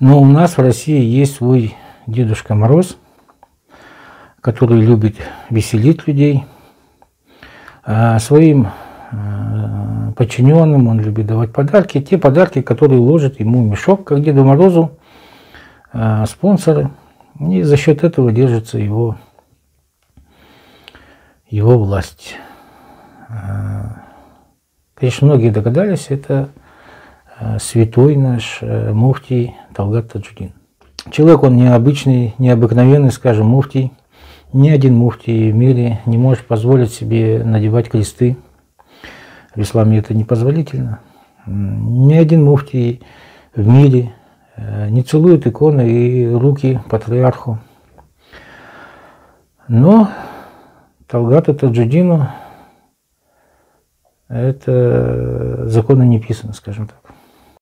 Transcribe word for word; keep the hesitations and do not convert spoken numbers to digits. Но у нас в России есть свой Дедушка Мороз, который любит веселить людей. А своим подчиненным он любит давать подарки. Те подарки, которые ложат ему мешок, как Деду Морозу, спонсоры. И за счет этого держится его, его власть. Конечно, многие догадались, это святой наш муфтий Талгат Таджудин. Человек он необычный, необыкновенный, скажем, муфтий. Ни один муфтий в мире не может позволить себе надевать кресты. В исламе это непозволительно. Ни один муфтий в мире не целует иконы и руки патриарху. Но Талгату Таджудину это законно не писано, скажем так.